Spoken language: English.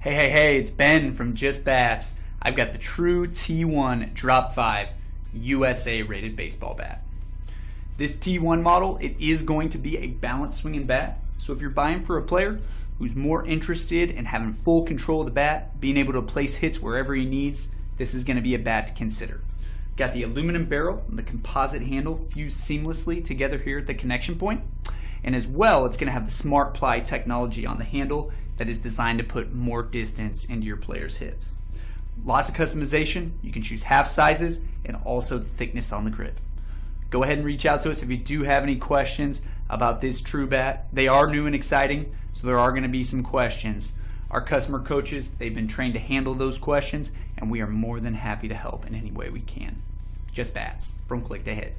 Hey, it's Ben from Just Bats. I've got the True T1 Drop 5 USA rated baseball bat. This T1 model, it is going to be a balanced swinging bat. So if you're buying for a player who's more interested in having full control of the bat, being able to place hits wherever he needs, this is going to be a bat to consider. Got the aluminum barrel and the composite handle fused seamlessly together here at the connection point. And as well, it's going to have the SmartPly technology on the handle that is designed to put more distance into your player's hits. Lots of customization. You can choose half sizes and also the thickness on the grip. Go ahead and reach out to us if you do have any questions about this True Bat. They are new and exciting, so there are going to be some questions. Our customer coaches, they've been trained to handle those questions, and we are more than happy to help in any way we can. Just Bats, from Click to Hit.